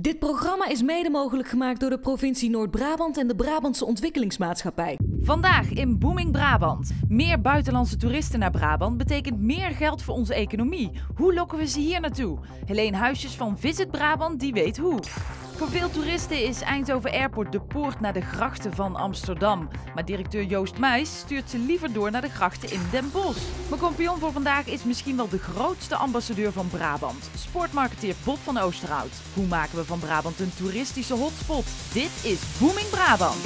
Dit programma is mede mogelijk gemaakt door de provincie Noord-Brabant en de Brabantse Ontwikkelingsmaatschappij. Vandaag in Booming Brabant. Meer buitenlandse toeristen naar Brabant betekent meer geld voor onze economie. Hoe lokken we ze hier naartoe? Heleen Huisjes van Visit Brabant, die weet hoe. Voor veel toeristen is Eindhoven Airport de poort naar de grachten van Amsterdam. Maar directeur Joost Meijs stuurt ze liever door naar de grachten in Den Bosch. Mijn kompion voor vandaag is misschien wel de grootste ambassadeur van Brabant. Sportmarketeer Bob van Oosterhout. Hoe maken we van Brabant een toeristische hotspot? Dit is Booming Brabant.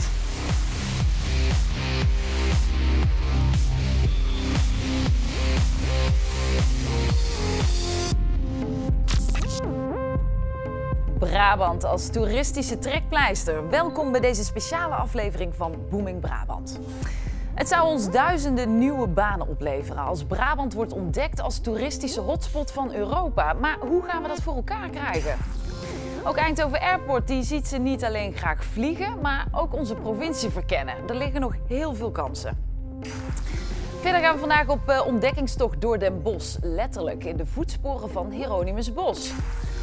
Brabant als toeristische trekpleister. Welkom bij deze speciale aflevering van Booming Brabant. Het zou ons duizenden nieuwe banen opleveren als Brabant wordt ontdekt als toeristische hotspot van Europa. Maar hoe gaan we dat voor elkaar krijgen? Ook Eindhoven Airport die ziet ze niet alleen graag vliegen, maar ook onze provincie verkennen. Er liggen nog heel veel kansen. Verder gaan we vandaag op ontdekkingstocht door Den Bosch. Letterlijk in de voetsporen van Jheronimus Bosch.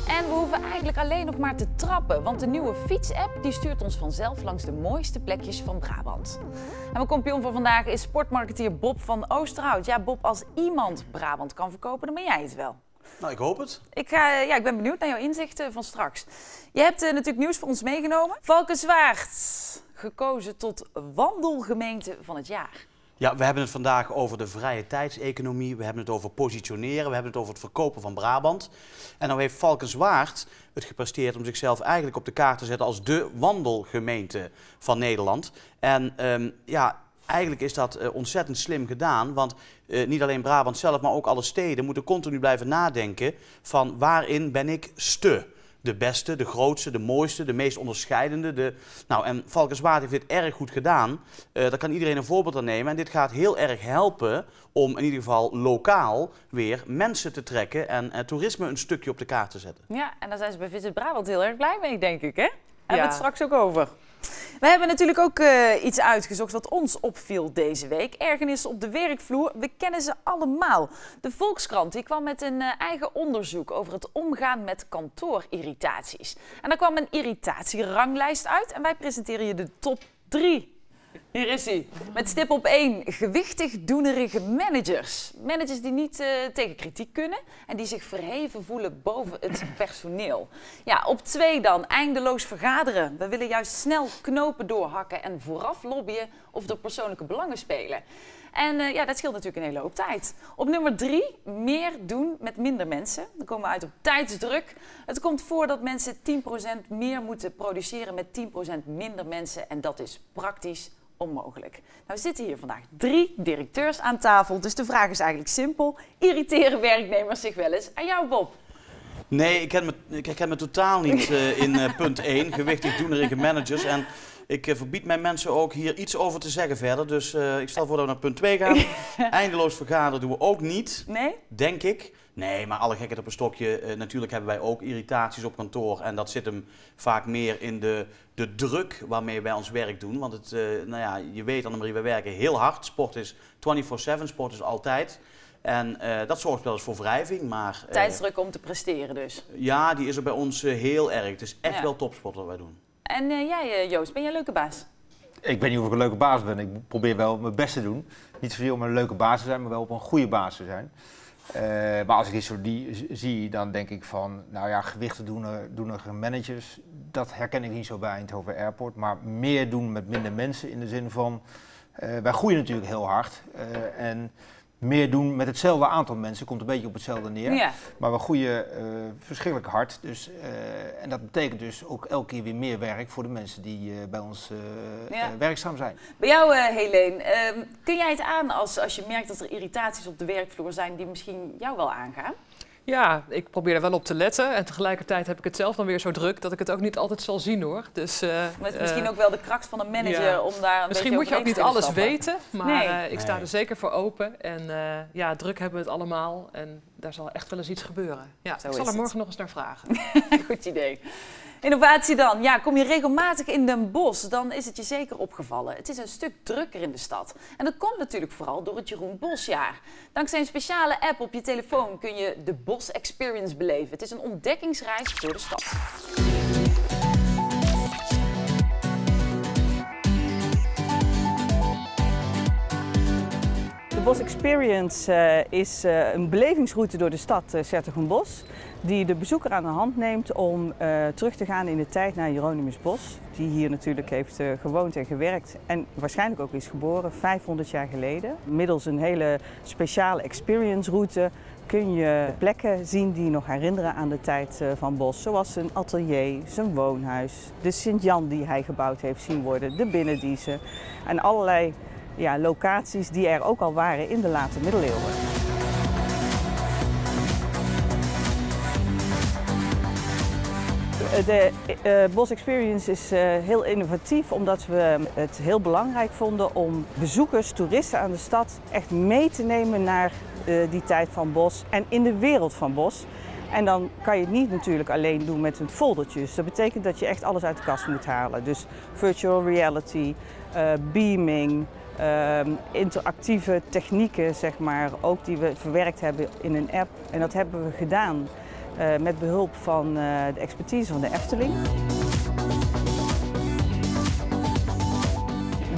En we hoeven eigenlijk alleen nog maar te trappen, want de nieuwe fietsapp die stuurt ons vanzelf langs de mooiste plekjes van Brabant. En mijn kompion voor vandaag is sportmarketeer Bob van Oosterhout. Ja, Bob, als iemand Brabant kan verkopen, dan ben jij het wel. Nou, ik hoop het. Ik ben benieuwd naar jouw inzichten van straks. Je hebt natuurlijk nieuws voor ons meegenomen. Valkenswaard, gekozen tot wandelgemeente van het jaar. Ja, we hebben het vandaag over de vrije tijdseconomie, we hebben het over positioneren, we hebben het over het verkopen van Brabant. En nou heeft Valkenswaard het gepresteerd om zichzelf eigenlijk op de kaart te zetten als de wandelgemeente van Nederland. En ja, eigenlijk is dat ontzettend slim gedaan, want niet alleen Brabant zelf, maar ook alle steden moeten continu blijven nadenken van waarin ben ik de beste, de grootste, de mooiste, de meest onderscheidende. Nou, en Valkenswaard heeft dit erg goed gedaan. Daar kan iedereen een voorbeeld aan nemen. En dit gaat heel erg helpen om in ieder geval lokaal weer mensen te trekken en toerisme een stukje op de kaart te zetten. Ja, en daar zijn ze bij Visit Brabant heel erg blij mee, denk ik, hè? Daar hebben we het straks ook over. We hebben natuurlijk ook iets uitgezocht wat ons opviel deze week. Ergernissen op de werkvloer, we kennen ze allemaal. De Volkskrant die kwam met een eigen onderzoek over het omgaan met kantoorirritaties. En daar kwam een irritatieranglijst uit en wij presenteren je de top 3. Hier is hij. Met stip op 1, gewichtigdoenerige managers. Managers die niet tegen kritiek kunnen en die zich verheven voelen boven het personeel. Ja, op 2 dan, eindeloos vergaderen. We willen juist snel knopen doorhakken en vooraf lobbyen of er persoonlijke belangen spelen. En ja, dat scheelt natuurlijk een hele hoop tijd. Op nummer 3, meer doen met minder mensen. Dan komen we uit op tijdsdruk. Het komt voor dat mensen 10% meer moeten produceren met 10% minder mensen. En dat is praktisch onmogelijk. Nou zitten hier vandaag 3 directeurs aan tafel. Dus de vraag is eigenlijk simpel. Irriteren werknemers zich wel eens aan jou, Bob? Nee, ik herken me totaal niet in punt 1. Gewichtig doenerige managers. En ik verbied mijn mensen ook hier iets over te zeggen verder. Dus ik stel voor dat we naar punt 2 gaan. Eindeloos vergaderen doen we ook niet. Nee? Denk ik. Nee, maar alle gekheid op een stokje. Natuurlijk hebben wij ook irritaties op kantoor. En dat zit hem vaak meer in de druk waarmee wij ons werk doen. Want het, nou ja, je weet, Annemarie, wij werken heel hard. Sport is 24/7, sport is altijd. En dat zorgt wel eens voor wrijving, maar... Tijdsdruk om te presteren dus. Ja, die is er bij ons heel erg. Het is echt wel topsport wat wij doen. En jij, Joost, ben jij een leuke baas? Ik weet niet of ik een leuke baas ben. Ik probeer wel mijn best te doen. Niet zozeer om een leuke baas te zijn, maar wel op een goede baas te zijn. Maar als ik iets zie, dan denk ik van, nou ja, gewichtigdoenige managers, dat herken ik niet zo bij Eindhoven Airport. Maar meer doen met minder mensen in de zin van, wij groeien natuurlijk heel hard. En meer doen met hetzelfde aantal mensen, komt een beetje op hetzelfde neer. Ja. Maar we groeien verschrikkelijk hard. Dus, en dat betekent dus ook elke keer weer meer werk voor de mensen die bij ons werkzaam zijn. Bij jou, Heleen, kun jij het aan als je merkt dat er irritaties op de werkvloer zijn die misschien jou wel aangaan? Ja, ik probeer er wel op te letten en tegelijkertijd heb ik het zelf dan weer zo druk dat ik het ook niet altijd zal zien hoor. Dus, maar het is misschien ook wel de kracht van een manager om daar een misschien moet je ook niet alles weten, maar ik sta er zeker voor open. En ja, druk hebben we het allemaal en daar zal echt wel eens iets gebeuren. Ja, zo ik zal er morgen nog eens naar vragen. Goed idee. Innovatie dan. Ja, kom je regelmatig in Den Bosch, dan is het je zeker opgevallen. Het is een stuk drukker in de stad. En dat komt natuurlijk vooral door het Jeroen Boschjaar. Dankzij een speciale app op je telefoon kun je de Bosch Experience beleven. Het is een ontdekkingsreis door de stad. Bosch Experience is een belevingsroute door de stad Zertogenbosch die de bezoeker aan de hand neemt om terug te gaan in de tijd naar Jheronimus Bosch, die hier natuurlijk heeft gewoond en gewerkt en waarschijnlijk ook is geboren 500 jaar geleden. Middels een hele speciale experience route kun je plekken zien die nog herinneren aan de tijd van Bosch, zoals zijn atelier, zijn woonhuis, de Sint-Jan die hij gebouwd heeft zien worden, de Binnendiezen en allerlei locaties die er ook al waren in de late middeleeuwen. De Bosch Experience is heel innovatief omdat we het heel belangrijk vonden om bezoekers, toeristen aan de stad echt mee te nemen naar die tijd van Bosch en in de wereld van Bosch. En dan kan je het niet natuurlijk alleen doen met een foldertje. Dus dat betekent dat je echt alles uit de kast moet halen. Dus virtual reality, beaming, interactieve technieken, zeg maar, ook die we verwerkt hebben in een app. En dat hebben we gedaan met behulp van de expertise van de Efteling.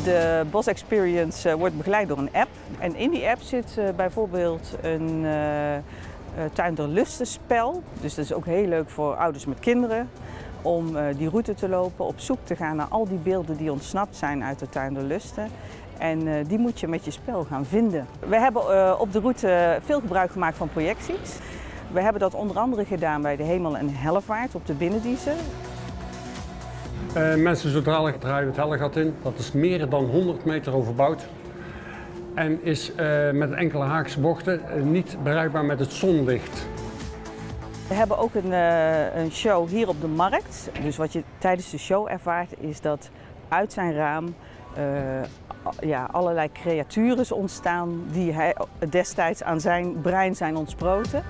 De Bosch Experience wordt begeleid door een app. En in die app zit bijvoorbeeld een Tuin der Lusten spel. Dus dat is ook heel leuk voor ouders met kinderen om die route te lopen, op zoek te gaan naar al die beelden die ontsnapt zijn uit de Tuin der Lusten. En die moet je met je spel gaan vinden. We hebben op de route veel gebruik gemaakt van projecties. We hebben dat onder andere gedaan bij de Hemel- en Hellevaart op de Binnendiezen. Mensen, zo dadelijk draaien we het Hellegat in. Dat is meer dan 100 meter overbouwd. En is met enkele haakse bochten niet bereikbaar met het zonlicht. We hebben ook een show hier op de markt. Dus wat je tijdens de show ervaart is dat uit zijn raam allerlei creaturen ontstaan die hij destijds aan zijn brein zijn ontsproten.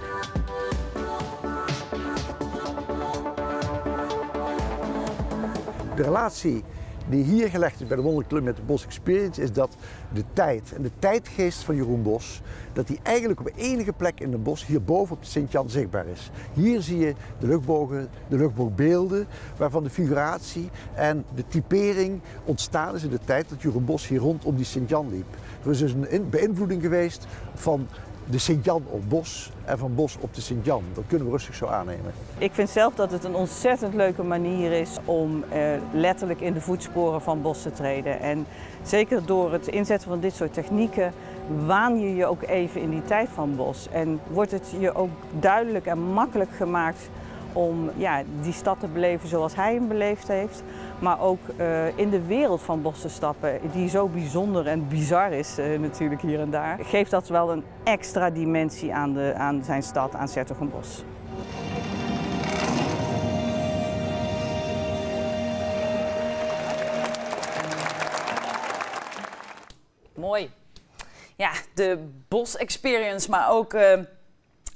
De relatie die hier gelegd is bij de Wonder Club met de Bosch Experience is dat de tijd en de tijdgeest van Jeroen Bosch, dat die eigenlijk op enige plek in de Bosch hierboven op Sint-Jan zichtbaar is. Hier zie je de luchtbogen, de luchtboogbeelden waarvan de figuratie en de typering ontstaan is in de tijd dat Jeroen Bosch hier rondom die Sint-Jan liep. Er is dus een beïnvloeding geweest van de Sint-Jan op Bosch en van Bosch op de Sint-Jan. Dat kunnen we rustig zo aannemen. Ik vind zelf dat het een ontzettend leuke manier is om letterlijk in de voetsporen van Bosch te treden. En zeker door het inzetten van dit soort technieken waan je je ook even in die tijd van Bosch. En wordt het je ook duidelijk en makkelijk gemaakt om die stad te beleven zoals hij hem beleefd heeft. Maar ook in de wereld van Bosch te stappen, die zo bijzonder en bizar is natuurlijk hier en daar. Geeft dat wel een extra dimensie aan zijn stad, aan Zertogenbosch. Mooi. Ja, de Bosch Experience, maar ook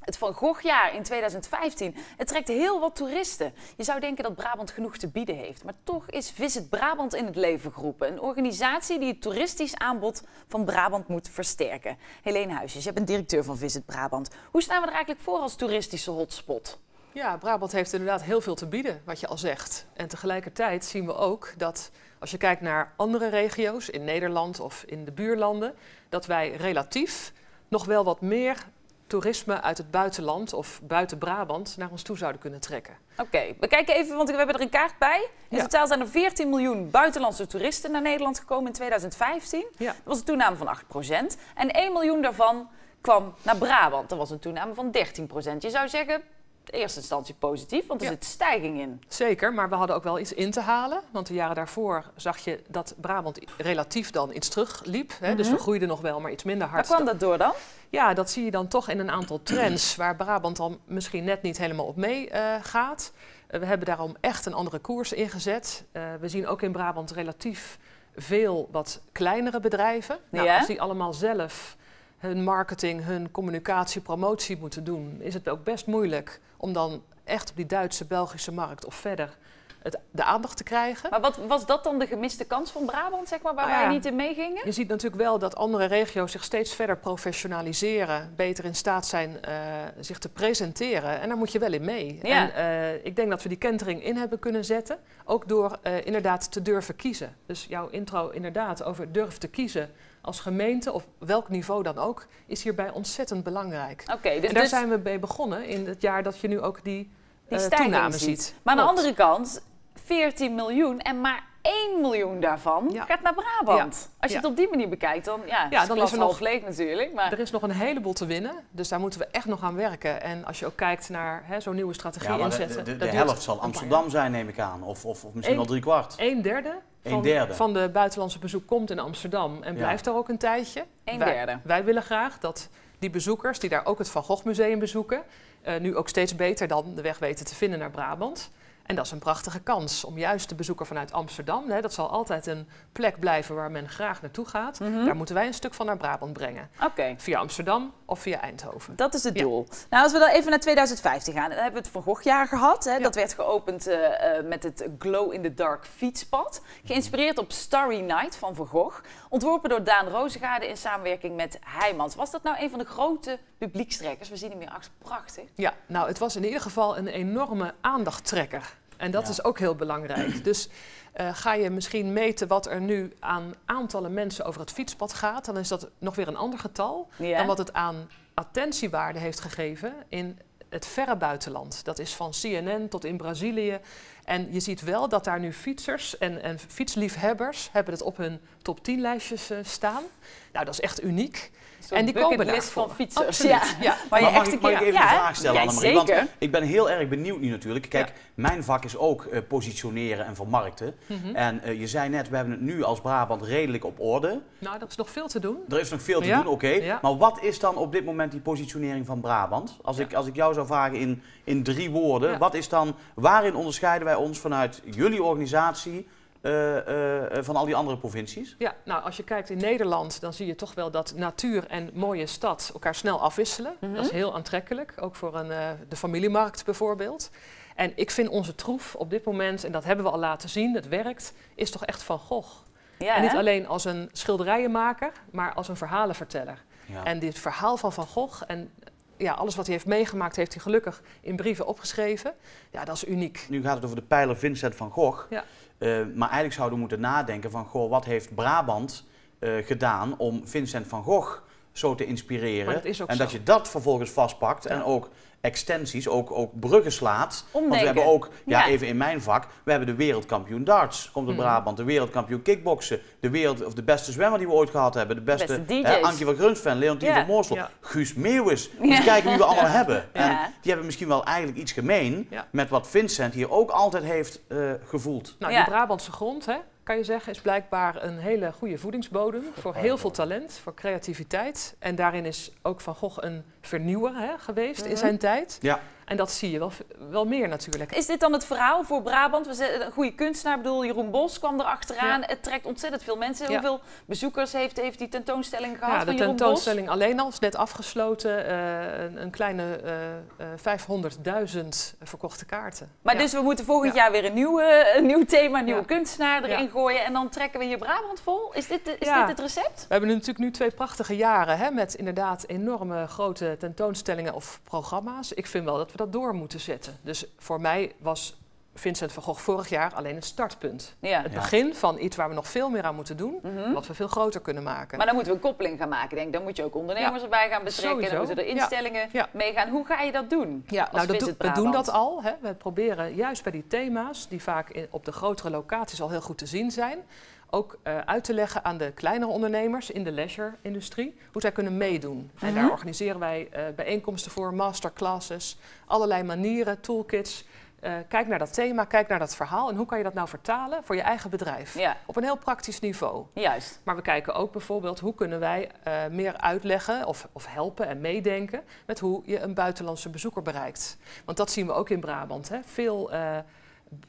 het Van Goghjaar in 2015, het trekt heel wat toeristen. Je zou denken dat Brabant genoeg te bieden heeft, maar toch is Visit Brabant in het leven geroepen. Een organisatie die het toeristisch aanbod van Brabant moet versterken. Heleen Huisjes, je bent directeur van Visit Brabant. Hoe staan we er eigenlijk voor als toeristische hotspot? Ja, Brabant heeft inderdaad heel veel te bieden, wat je al zegt. En tegelijkertijd zien we ook dat, als je kijkt naar andere regio's in Nederland of in de buurlanden, dat wij relatief nog wel wat meer toerisme uit het buitenland of buiten Brabant naar ons toe zouden kunnen trekken. Oké, we kijken even, want we hebben er een kaart bij. In totaal zijn er 14 miljoen buitenlandse toeristen naar Nederland gekomen in 2015. Ja. Dat was een toename van 8%. En 1 miljoen daarvan kwam naar Brabant. Dat was een toename van 13%. Je zou zeggen, in eerste instantie positief, want er zit stijging in. Zeker, maar we hadden ook wel iets in te halen. Want de jaren daarvoor zag je dat Brabant relatief dan iets terugliep. Hè? Dus we groeiden nog wel, maar iets minder hard. Waar kwam dat door dan? Ja, dat zie je dan toch in een aantal trends waar Brabant dan misschien net niet helemaal op mee gaat. We hebben daarom echt een andere koers ingezet. We zien ook in Brabant relatief veel wat kleinere bedrijven. Nou, als die allemaal zelf hun marketing, hun communicatie, promotie moeten doen, is het ook best moeilijk om dan echt op die Duitse, Belgische markt of verder de aandacht te krijgen. Maar wat was dat dan de gemiste kans van Brabant, zeg maar, waar wij niet in meegingen? Je ziet natuurlijk wel dat andere regio's zich steeds verder professionaliseren, beter in staat zijn zich te presenteren. En daar moet je wel in mee. Ja. En ik denk dat we die kentering in hebben kunnen zetten, ook door inderdaad te durven kiezen. Dus jouw intro inderdaad over durf te kiezen als gemeente, op welk niveau dan ook, is hierbij ontzettend belangrijk. Okay, dus en daar zijn we mee begonnen in het jaar dat je nu ook die toename ziet. Maar aan de andere kant, 14 miljoen en maar 1 miljoen daarvan gaat naar Brabant. Ja. Als je het op die manier bekijkt, dan, dan is er nog half leeg natuurlijk. Maar er is nog een heleboel te winnen, dus daar moeten we echt nog aan werken. En als je ook kijkt naar zo'n nieuwe strategie inzetten... De helft zal Amsterdam zijn, neem ik aan, of misschien al 3/4. 1/3? Van de buitenlandse bezoek komt in Amsterdam en blijft daar ook een tijdje. 1/3. Wij willen graag dat die bezoekers die daar ook het Van Gogh Museum bezoeken, nu ook steeds beter dan de weg weten te vinden naar Brabant. En dat is een prachtige kans om juist de bezoeker vanuit Amsterdam, dat zal altijd een plek blijven waar men graag naartoe gaat. Mm-hmm. Daar moeten wij een stuk van naar Brabant brengen. Okay. Via Amsterdam of via Eindhoven. Dat is het doel. Nou, als we dan even naar 2015 gaan, dan hebben we het Van Goghjaar gehad. Hè. Ja. Dat werd geopend met het Glow in the Dark fietspad. Geïnspireerd op Starry Night van Van Gogh. Ontworpen door Daan Roosegaarde in samenwerking met Heijmans. Was dat nou een van de grote publiekstrekkers? We zien hem hier achter. Prachtig. Ja, nou, het was in ieder geval een enorme aandachttrekker. En dat is ook heel belangrijk. Dus ga je misschien meten wat er nu aan aantallen mensen over het fietspad gaat, dan is dat nog weer een ander getal dan wat het aan attentiewaarde heeft gegeven in het verre buitenland. Dat is van CNN tot in Brazilië. En je ziet wel dat daar nu fietsers en fietsliefhebbers hebben het op hun top 10 lijstjes staan. Nou, dat is echt uniek. En die komen daar van fietsers. Ja. Ja. Maar mag ik even een vraag stellen, Annemarie? Want ik ben heel erg benieuwd nu natuurlijk. Kijk, mijn vak is ook positioneren en vermarkten. Mm-hmm. En je zei net, we hebben het nu als Brabant redelijk op orde. Nou, dat is nog veel te doen. Er is nog veel te doen, oké. Ja. Maar wat is dan op dit moment die positionering van Brabant? Als ik jou zou vragen in 3 woorden, wat is dan, waarin onderscheiden wij ons vanuit jullie organisatie van al die andere provincies? Ja, nou, als je kijkt in Nederland, dan zie je toch wel dat natuur en mooie stad elkaar snel afwisselen. Mm-hmm. Dat is heel aantrekkelijk, ook voor de familiemarkt bijvoorbeeld. En ik vind onze troef op dit moment, en dat hebben we al laten zien, dat werkt, is toch echt Van Gogh. Ja, en niet alleen als een schilderijenmaker, maar als een verhalenverteller. Ja. En dit verhaal van Van Gogh en alles wat hij heeft meegemaakt, heeft hij gelukkig in brieven opgeschreven. Ja, dat is uniek. Nu gaat het over de pijler Vincent van Gogh. Ja. Maar eigenlijk zouden we moeten nadenken van, goh, wat heeft Brabant gedaan om Vincent van Gogh zo te inspireren? Dat is ook dat je dat vervolgens vastpakt en ook extensies, ook bruggen slaat. Omdenken. Want we hebben ook, even in mijn vak, we hebben de wereldkampioen darts, komt uit Brabant. De wereldkampioen kickboksen, de beste zwemmer die we ooit gehad hebben. De beste DJ's. Ankie van Grunsven, Leontien van Moorsel, Guus Meeuwis. Dus kijken wie we allemaal hebben. En die hebben misschien wel eigenlijk iets gemeen met wat Vincent hier ook altijd heeft gevoeld. Nou, die Brabantse grond, kan je zeggen, is blijkbaar een hele goede voedingsbodem voor heel veel talent, voor creativiteit. En daarin is ook Van Gogh een vernieuwer geweest in zijn tijd. Ja. En dat zie je wel meer natuurlijk. Is dit dan het verhaal voor Brabant? We zetten een goede kunstenaar, bedoel, Jeroen Bosch kwam erachteraan. Ja. Het trekt ontzettend veel mensen. Ja. Hoeveel bezoekers heeft die tentoonstelling gehad van Jeroen Bosch? De tentoonstelling alleen al is net afgesloten. Een kleine 500.000 verkochte kaarten. Maar dus we moeten volgend jaar weer een nieuw thema, een nieuwe kunstenaar erin gooien. En dan trekken we hier Brabant vol. Is dit het recept? We hebben natuurlijk nu 2 prachtige jaren met inderdaad enorme grote tentoonstellingen of programma's. Ik vind wel dat we dat door moeten zetten. Dus voor mij was Vincent van Gogh vorig jaar alleen het startpunt. Ja. Het begin van iets waar we nog veel meer aan moeten doen, wat we veel groter kunnen maken. Maar dan moeten we een koppeling gaan maken, denk ik. Dan moet je ook ondernemers erbij gaan betrekken, sowieso. Dan moeten er instellingen mee gaan. Hoe ga je dat doen? Ja, nou, we doen dat al. We proberen juist bij die thema's, die vaak op de grotere locaties al heel goed te zien zijn, ook uit te leggen aan de kleinere ondernemers in de leisure-industrie hoe zij kunnen meedoen. En daar organiseren wij bijeenkomsten voor, masterclasses, allerlei manieren, toolkits. Kijk naar dat thema, kijk naar dat verhaal en hoe kan je dat nou vertalen voor je eigen bedrijf? Ja. Op een heel praktisch niveau. Juist. Maar we kijken ook bijvoorbeeld hoe kunnen wij meer uitleggen of helpen en meedenken met hoe je een buitenlandse bezoeker bereikt. Want dat zien we ook in Brabant. Veel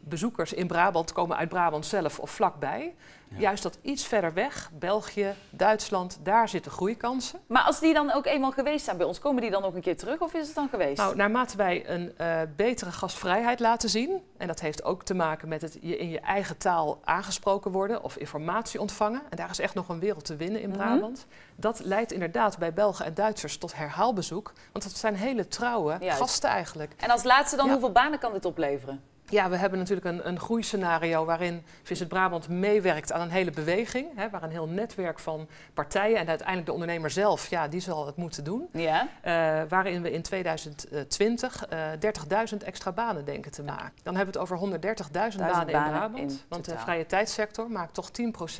bezoekers in Brabant komen uit Brabant zelf of vlakbij. Ja. Juist dat iets verder weg, België, Duitsland, daar zitten groeikansen. Maar als die dan ook eenmaal geweest zijn bij ons, komen die dan nog een keer terug of is het dan geweest? Nou, naarmate wij een betere gastvrijheid laten zien, en dat heeft ook te maken met het in je eigen taal aangesproken worden of informatie ontvangen, en daar is echt nog een wereld te winnen in Brabant. Dat leidt inderdaad bij Belgen en Duitsers tot herhaalbezoek, want dat zijn hele trouwe gasten eigenlijk. En als laatste dan, hoeveel banen kan dit opleveren? Ja, we hebben natuurlijk een groeiscenario waarin Visit Brabant meewerkt aan een hele beweging. Hè, waar een heel netwerk van partijen en uiteindelijk de ondernemer zelf, ja, die zal het moeten doen. Ja. Waarin we in 2020 30.000 extra banen denken te maken. Dan hebben we het over 130.000 banen in Brabant. Want de vrije tijdssector maakt toch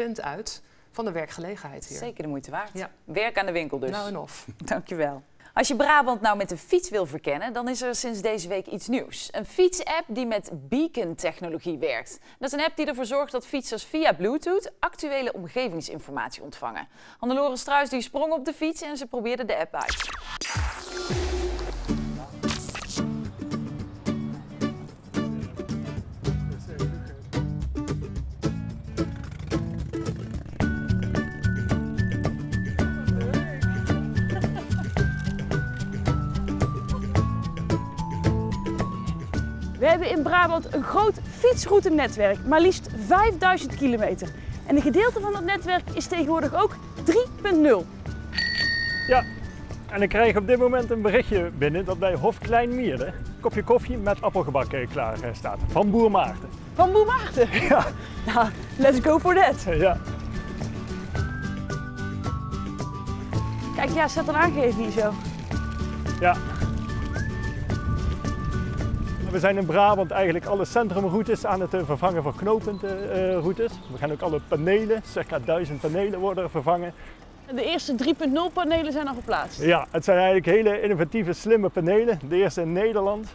10% uit van de werkgelegenheid hier. Zeker de moeite waard. Ja. Werk aan de winkel dus. Nou en of. Dankjewel. Als je Brabant nou met een fiets wil verkennen, dan is er sinds deze week iets nieuws. Een fietsapp die met beacon-technologie werkt. Dat is een app die ervoor zorgt dat fietsers via Bluetooth actuele omgevingsinformatie ontvangen. Hannelore Struijs die sprong op de fiets en ze probeerde de app uit. We hebben in Brabant een groot fietsroutenetwerk, maar liefst 5000 kilometer. En een gedeelte van dat netwerk is tegenwoordig ook 3.0. Ja, en ik krijg op dit moment een berichtje binnen dat bij Hof Kleinmeerde een kopje koffie met appelgebak klaar staat. Van boer Maarten. Van boer Maarten? Ja. Nou, let's go for that. Ja. Kijk, ja, zet een aangeven hier zo. Ja. We zijn in Brabant eigenlijk alle centrumroutes aan het vervangen voor knooppuntroutes. We gaan ook alle panelen, circa 1000 panelen worden vervangen. De eerste 3.0 panelen zijn al geplaatst? Ja, het zijn eigenlijk hele innovatieve, slimme panelen. De eerste in Nederland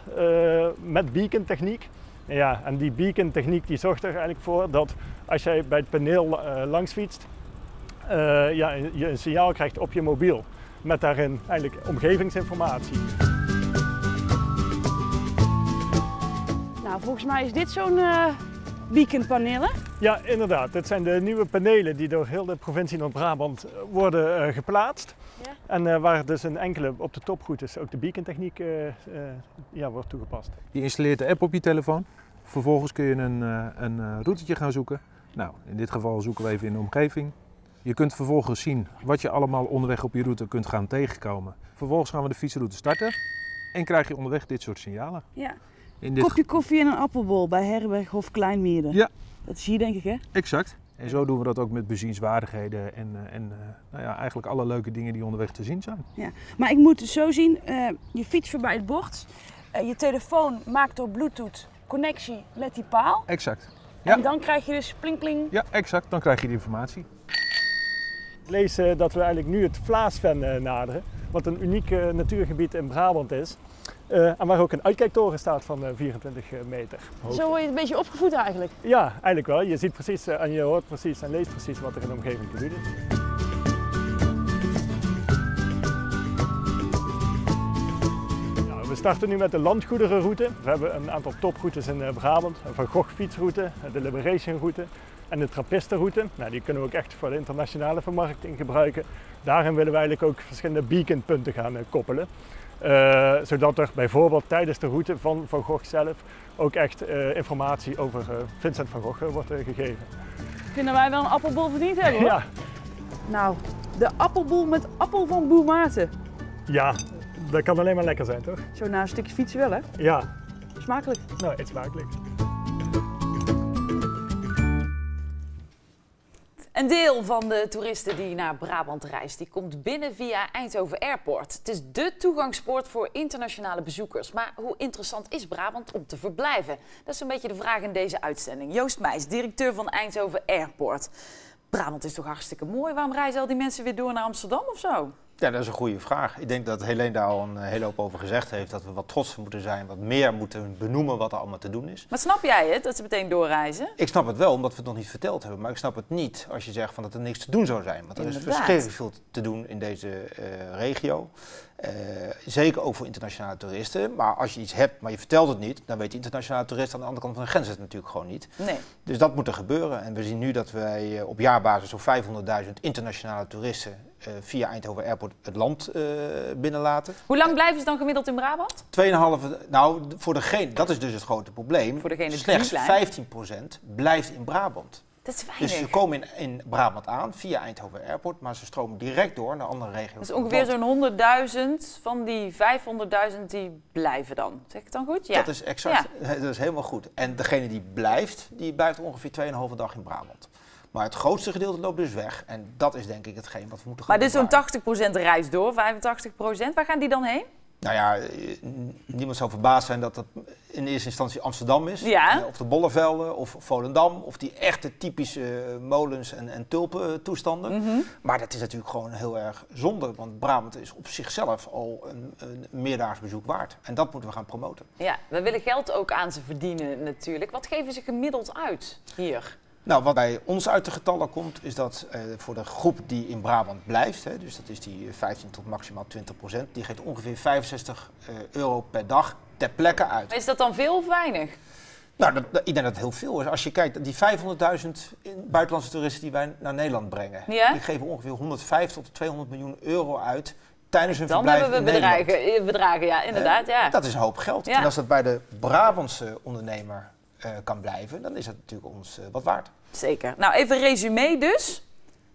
met beacon techniek. Ja, en die beacon techniek die zorgt er eigenlijk voor dat als jij bij het paneel langs fietst, je een signaal krijgt op je mobiel. Met daarin eigenlijk omgevingsinformatie. Nou, volgens mij is dit zo'n beaconpaneel, hè? Ja, inderdaad. Dit zijn de nieuwe panelen die door heel de provincie Noord-Brabant worden geplaatst. Ja. En waar dus een enkele op de toproutes ook de beacontechniek wordt toegepast. Je installeert de app op je telefoon. Vervolgens kun je een routetje gaan zoeken. Nou, in dit geval zoeken we even in de omgeving. Je kunt vervolgens zien wat je allemaal onderweg op je route kunt gaan tegenkomen. Vervolgens gaan we de fietsroute starten en krijg je onderweg dit soort signalen. Ja. Een kopje koffie en een appelbol bij Herberghof Kleinmeerde. Ja. Dat is hier denk ik, hè? Exact. En zo doen we dat ook met bezienswaardigheden en nou ja, eigenlijk alle leuke dingen die onderweg te zien zijn. Ja. Maar ik moet het zo zien, je fietst voorbij het bord, je telefoon maakt door Bluetooth connectie met die paal. Exact. Ja. En dan krijg je dus pling pling. Ja, exact. Dan krijg je de informatie. Ik lees dat we eigenlijk nu het Vlaasven naderen, wat een uniek natuurgebied in Brabant is. En waar ook een uitkijktoren staat van 24 meter hoog. Zo word je een beetje opgevoed eigenlijk? Ja, eigenlijk wel. Je ziet precies en je hoort precies en leest precies wat er in de omgeving te doen is. Nou, we starten nu met de landgoederenroute. We hebben een aantal toproutes in Brabant. Een Van Gogh fietsroute, de Liberationroute en de Trappistenroute. Nou, die kunnen we ook echt voor de internationale vermarkting gebruiken. Daarin willen we eigenlijk ook verschillende beaconpunten gaan koppelen. Zodat er bijvoorbeeld tijdens de route van Van Gogh zelf ook echt informatie over Vincent van Gogh wordt gegeven. Kunnen wij wel een appelbol verdiend hebben, hoor? Ja. Nou, de appelbol met appel van boer Maarten. Ja, dat kan alleen maar lekker zijn, toch? Zo na een stukje fietsen wel, hè? Ja. Smakelijk. Nou, eet smakelijk. Een deel van de toeristen die naar Brabant reist, die komt binnen via Eindhoven Airport. Het is dé toegangspoort voor internationale bezoekers. Maar hoe interessant is Brabant om te verblijven? Dat is een beetje de vraag in deze uitzending. Joost Meijs, directeur van Eindhoven Airport. Brabant is toch hartstikke mooi? Waarom reizen al die mensen weer door naar Amsterdam of zo? Ja, dat is een goede vraag. Ik denk dat Heleen daar al een hele hoop over gezegd heeft. Dat we wat trotser moeten zijn, wat meer moeten benoemen wat er allemaal te doen is. Maar snap jij het, dat ze meteen doorreizen? Ik snap het wel, omdat we het nog niet verteld hebben. Maar ik snap het niet als je zegt van dat er niks te doen zou zijn. Want er is verschrikkelijk veel te doen in deze regio. Zeker ook voor internationale toeristen. Maar als je iets hebt, maar je vertelt het niet, dan weet de internationale toerist aan de andere kant van de grens het natuurlijk gewoon niet. Nee. Dus dat moet er gebeuren. En we zien nu dat wij op jaarbasis zo'n 500.000 internationale toeristen via Eindhoven Airport het land binnenlaten. Hoe lang blijven ze dan gemiddeld in Brabant? 2,5. Nou, voor degene, dat is dus het grote probleem. Voor degene slechts 15% blijft in Brabant. Dat is weinig. Dus ze komen in Brabant aan via Eindhoven Airport, maar ze stromen direct door naar andere regio's. Dus ongeveer zo'n 100.000 van die 500.000 die blijven dan. Zeg ik het dan goed? Ja. Dat is exact. Ja. Dat is helemaal goed. En degene die blijft ongeveer 2,5 dag in Brabant. Maar het grootste gedeelte loopt dus weg. En dat is denk ik hetgeen wat we moeten gaan doen. Maar dit is zo'n 80% reis door, 85%. Waar gaan die dan heen? Nou ja, niemand zou verbaasd zijn dat dat in eerste instantie Amsterdam is. Ja. Of de Bollevelden, of Volendam. Of die echte typische molens en tulpentoestanden. Mm-hmm. Maar dat is natuurlijk gewoon heel erg zonde. Want Brabant is op zichzelf al een meerdaags bezoek waard. En dat moeten we gaan promoten. Ja, we willen geld ook aan ze verdienen natuurlijk. Wat geven ze gemiddeld uit hier? Nou, wat bij ons uit de getallen komt, is dat voor de groep die in Brabant blijft, hè, dus dat is die 15 tot maximaal 20%, die geeft ongeveer €65 per dag ter plekke uit. Is dat dan veel of weinig? Nou, ik denk dat het heel veel is. Als je kijkt, die 500.000 buitenlandse toeristen die wij naar Nederland brengen, ja? Die geven ongeveer 150 tot 200 miljoen euro uit. Tijdens hun dan verblijf hebben we bedragen, ja, inderdaad. Ja. Dat is een hoop geld. Ja. En als dat bij de Brabantse ondernemer kan blijven, dan is dat natuurlijk ons wat waard. Zeker. Nou, even resume dus.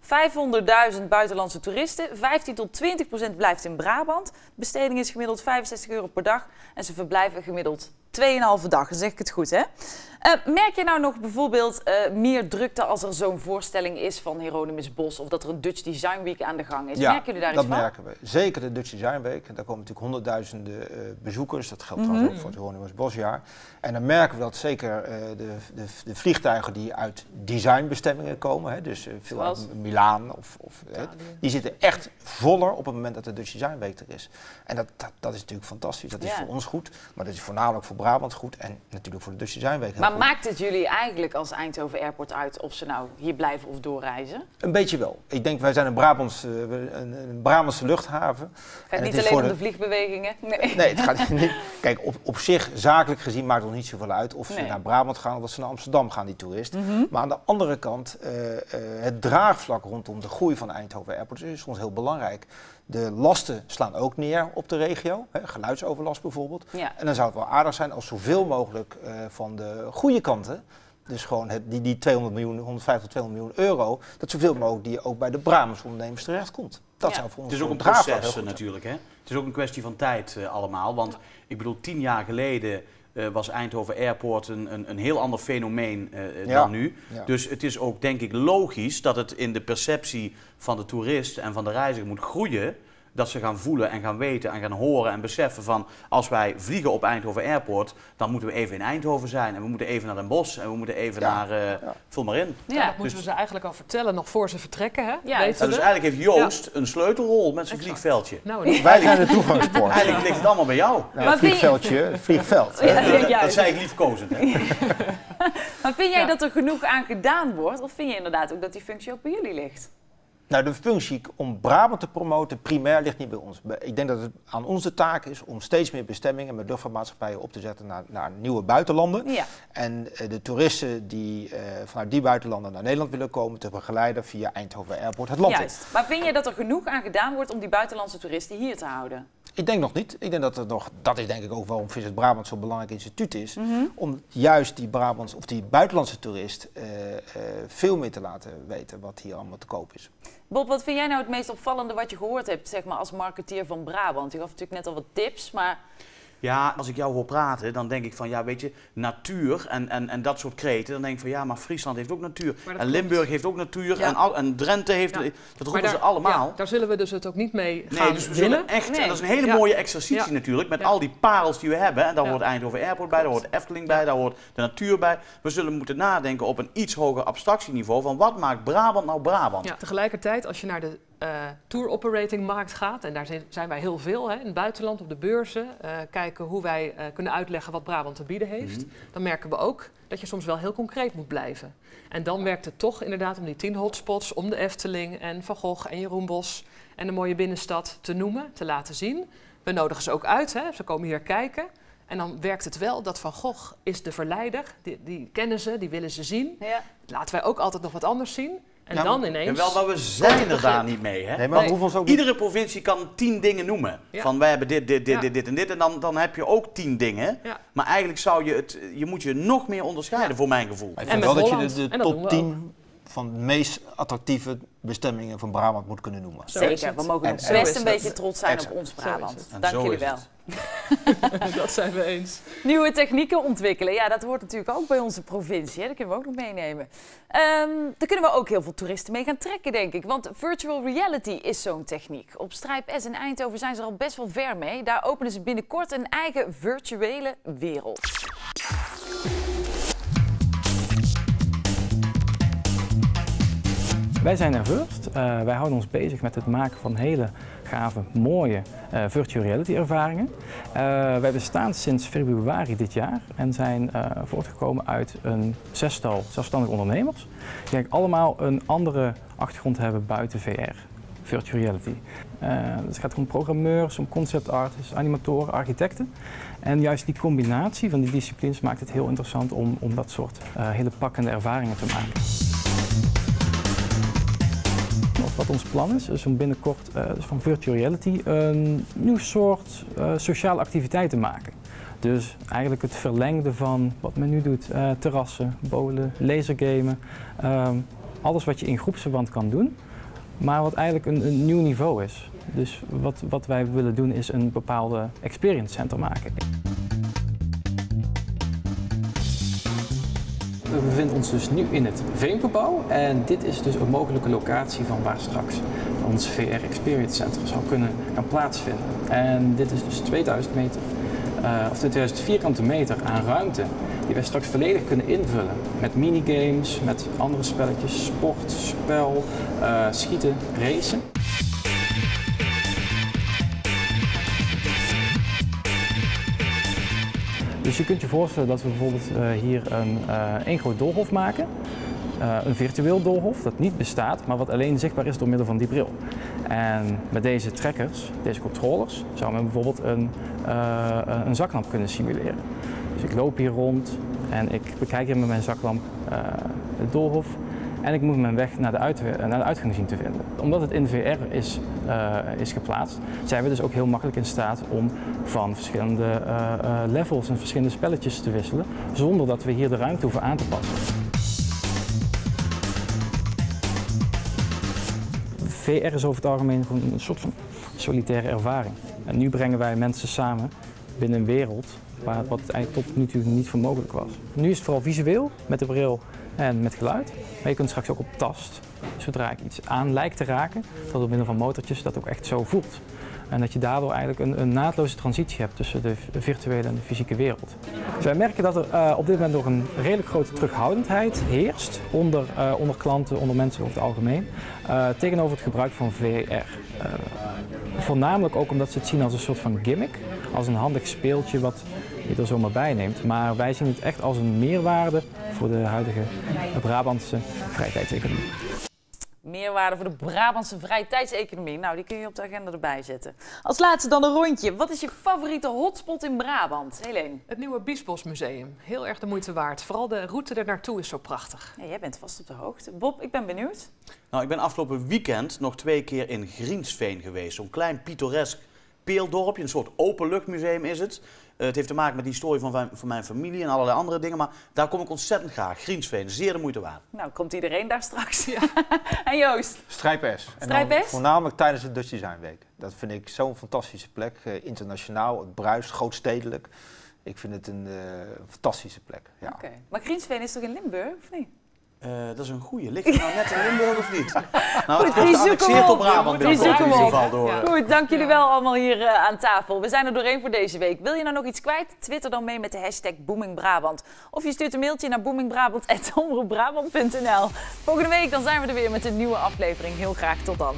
500.000 buitenlandse toeristen, 15 tot 20% blijft in Brabant. De besteding is gemiddeld €65 per dag en ze verblijven gemiddeld 2,5 dag. Dan zeg ik het goed, hè? Merk je nou nog bijvoorbeeld meer drukte als er zo'n voorstelling is van Jheronimus Bosch of dat er een Dutch Design Week aan de gang is? Ja, merken jullie daar iets van? Dat merken we. Zeker de Dutch Design Week. Daar komen natuurlijk honderdduizenden bezoekers. Dat geldt trouwens ook voor het Jheronimus Boschjaar. En dan merken we dat zeker de vliegtuigen die uit designbestemmingen komen, hè, dus veel uit Milaan, die zitten echt voller op het moment dat de Dutch Design Week er is. En dat is natuurlijk fantastisch. Dat is voor ons goed, maar dat is voornamelijk voor Brabant goed en natuurlijk voor de Dutch Design Week. Maar maakt het jullie eigenlijk als Eindhoven Airport uit of ze nou hier blijven of doorreizen? Een beetje wel. Ik denk, wij zijn een Brabantse luchthaven. Het gaat niet alleen om de vliegbewegingen. Nee, het gaat niet. Kijk, op zich, zakelijk gezien, maakt het nog niet zoveel uit of ze naar Brabant gaan of dat ze naar Amsterdam gaan, die toeristen. Mm-hmm. Maar aan de andere kant, het draagvlak rondom de groei van Eindhoven Airport is soms heel belangrijk. De lasten slaan ook neer op de regio, hè, geluidsoverlast bijvoorbeeld. Ja. En dan zou het wel aardig zijn als zoveel mogelijk van de goede kanten, dus gewoon die 200 miljoen, 150, 200 miljoen euro, dat zoveel mogelijk die ook bij de Brabantse ondernemers terechtkomt. Dat zou voor ons het is ook een proces natuurlijk, hè? Het is ook een kwestie van tijd allemaal, want ik bedoel 10 jaar geleden was Eindhoven Airport een heel ander fenomeen dan nu. Ja. Dus het is ook denk ik logisch dat het in de perceptie van de toerist en van de reiziger moet groeien. Dat ze gaan voelen en gaan weten en gaan horen en beseffen van als wij vliegen op Eindhoven Airport, dan moeten we even in Eindhoven zijn en we moeten even naar Den Bosch en we moeten even naar vul maar in. Ja, dat moeten we ze eigenlijk al vertellen nog voor ze vertrekken, hè? Ja. Weten we. Dus eigenlijk heeft Joost een sleutelrol met zijn vliegveldje. Nou, wij zijn de toegangspoort. Eigenlijk ligt het allemaal bij jou. Nou, het vliegveldje, het vliegveld. Dat zei ik liefkozend. Maar vind jij dat er genoeg aan gedaan wordt of vind je inderdaad ook dat die functie ook bij jullie ligt? Nou, de functie om Brabant te promoten primair ligt niet bij ons. Ik denk dat het aan ons de taak is om steeds meer bestemmingen met luchtvaartmaatschappijen op te zetten naar nieuwe buitenlanden. Ja. En de toeristen die vanuit die buitenlanden naar Nederland willen komen te begeleiden via Eindhoven Airport het land in. Maar vind je dat er genoeg aan gedaan wordt om die buitenlandse toeristen hier te houden? Ik denk nog niet. Ik denk dat er nog, dat is denk ik ook waarom Visit Brabant zo'n belangrijk instituut is. Mm-hmm. Om juist die Brabants of die buitenlandse toerist veel meer te laten weten wat hier allemaal te koop is. Bob, wat vind jij nou het meest opvallende wat je gehoord hebt, zeg maar, als marketeer van Brabant? Je gaf natuurlijk net al wat tips, maar... Ja, als ik jou hoor praten, dan denk ik van, ja, weet je, natuur en dat soort kreten. Dan denk ik van, ja, maar Friesland heeft ook natuur. En Limburg heeft ook natuur. Ja. En Drenthe heeft... Ja. Dat roepen ze allemaal. Ja, daar zullen we dus het ook niet mee gaan en dat is een hele mooie exercitie natuurlijk. Met al die parels die we hebben. En daar hoort Eindhoven Airport bij, daar hoort Efteling bij, daar hoort de natuur bij. We zullen moeten nadenken op een iets hoger abstractieniveau van wat maakt Brabant nou Brabant? Ja, tegelijkertijd, als je naar de tour operating markt gaat. En daar zijn wij heel veel, hè, in het buitenland, op de beurzen. Kijken hoe wij kunnen uitleggen wat Brabant te bieden heeft. Mm-hmm. Dan merken we ook dat je soms wel heel concreet moet blijven. En dan werkt het toch inderdaad om die 10 hotspots, om de Efteling en Van Gogh en Jeroen Bosch en de mooie binnenstad te noemen, te laten zien. We nodigen ze ook uit, hè. Ze komen hier kijken. En dan werkt het wel dat Van Gogh is de verleider. Die kennen ze, die willen ze zien. Ja. Laten wij ook altijd nog wat anders zien. En nou, dan ineens... En wel, maar we zijn er daar niet mee. Hè? Nee, maar nee. Ons ook niet... Iedere provincie kan 10 dingen noemen. Ja. Van wij hebben dit en dit. En dan heb je ook 10 dingen. Ja. Maar eigenlijk zou je moet je nog meer onderscheiden, ja, voor mijn gevoel. Maar ik vind wel dat je de top 10 van de meest attractieve bestemmingen van Brabant moet kunnen noemen. Zeker, we mogen nog best een beetje trots zijn op ons Brabant. Dank jullie wel. Dat zijn we eens. Nieuwe technieken ontwikkelen, ja, dat hoort natuurlijk ook bij onze provincie. Hè? Dat kunnen we ook nog meenemen. Daar kunnen we ook heel veel toeristen mee gaan trekken, denk ik. Want virtual reality is zo'n techniek. Op Strijp S in Eindhoven zijn ze er al best wel ver mee. Daar openen ze binnenkort een eigen virtuele wereld. Wij zijn Enversed. Wij houden ons bezig met het maken van hele gave, mooie virtual reality ervaringen. Wij bestaan sinds februari dit jaar en zijn voortgekomen uit een 6-tal zelfstandige ondernemers. Die eigenlijk allemaal een andere achtergrond hebben buiten VR, virtual reality. Dus het gaat om programmeurs, om concept artists, animatoren, architecten. En juist die combinatie van die disciplines maakt het heel interessant om dat soort hele pakkende ervaringen te maken. Wat ons plan is om binnenkort van virtual reality een nieuw soort sociale activiteit te maken. Dus eigenlijk het verlengde van wat men nu doet, terrassen, bowlen, lasergamen. Alles wat je in groepsverband kan doen, maar wat eigenlijk een nieuw niveau is. Dus wat wij willen doen is een bepaalde experience center maken. We bevinden ons dus nu in het Veengebouw en dit is dus een mogelijke locatie van waar straks ons VR Experience Center zou kunnen gaan plaatsvinden. En dit is dus 2000 vierkante meter aan ruimte die wij straks volledig kunnen invullen met minigames, met andere spelletjes, sport, spel, schieten, racen. Dus je kunt je voorstellen dat we bijvoorbeeld hier een groot doolhof maken. Een virtueel doolhof dat niet bestaat, maar wat alleen zichtbaar is door middel van die bril. En met deze trackers, deze controllers, zou men bijvoorbeeld een zaklamp kunnen simuleren. Dus ik loop hier rond en ik bekijk hier met mijn zaklamp het doolhof. En ik moet mijn weg naar de uitgang zien te vinden. Omdat het in VR is geplaatst, zijn we dus ook heel makkelijk in staat om van verschillende levels en verschillende spelletjes te wisselen, zonder dat we hier de ruimte hoeven aan te passen. VR is over het algemeen gewoon een soort van solitaire ervaring. En nu brengen wij mensen samen binnen een wereld wat eigenlijk tot nu toe niet voor mogelijk was. Nu is het vooral visueel met de bril en met geluid. Maar je kunt straks ook op tast, zodra ik iets aan lijkt te raken, dat door middel van motortjes dat ook echt zo voelt. En dat je daardoor eigenlijk een naadloze transitie hebt tussen de virtuele en de fysieke wereld. Dus wij merken dat er op dit moment nog een redelijk grote terughoudendheid heerst onder klanten, onder mensen over het algemeen, tegenover het gebruik van VR. Voornamelijk ook omdat ze het zien als een soort van gimmick, als een handig speeltje wat je er zomaar bij neemt. Maar wij zien het echt als een meerwaarde voor de huidige Brabantse vrijtijdseconomie. Meerwaarde voor de Brabantse vrijtijdseconomie. Nou, die kun je op de agenda erbij zetten. Als laatste dan een rondje. Wat is je favoriete hotspot in Brabant, Heleen? Het nieuwe Biesbos Museum. Heel erg de moeite waard. Vooral de route er naartoe is zo prachtig. Ja, jij bent vast op de hoogte. Bob, ik ben benieuwd. Nou, ik ben afgelopen weekend nog 2 keer in Griendtsveen geweest. Zo'n klein pittoresk peeldorpje, een soort openluchtmuseum is het. Het heeft te maken met de historie van mijn familie en allerlei andere dingen. Maar daar kom ik ontzettend graag. Griendtsveen, zeer de moeite waard. Nou, komt iedereen daar straks. Ja. En Joost? Strijp S. Voornamelijk tijdens de Dutch Design Week. Dat vind ik zo'n fantastische plek. Internationaal, het bruist, grootstedelijk. Ik vind het een fantastische plek. Ja. Okay. Maar Griendtsveen is toch in Limburg, of niet? Dat is een goeie. Ligt het nou net in Limburg of niet? Nou, het is geannexeerd op Brabant binnenkort in ieder geval door. Goed, dank jullie wel allemaal hier aan tafel. We zijn er doorheen voor deze week. Wil je nou nog iets kwijt? Twitter dan mee met de hashtag Booming Brabant. Of je stuurt een mailtje naar boomingbrabant@omroepbrabant.nl. Volgende week dan zijn we er weer met een nieuwe aflevering. Heel graag tot dan.